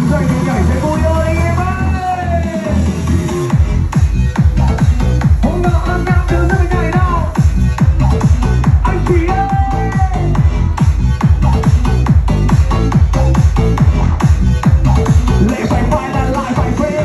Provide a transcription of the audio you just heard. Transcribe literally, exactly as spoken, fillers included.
đến cho anh ấy nhảy cho cô yêu anh em ơi. Hôm nào ăn nhạc đứng dưới nhảy nào anh chị ơi. Lệ phải vai là lại phải quê.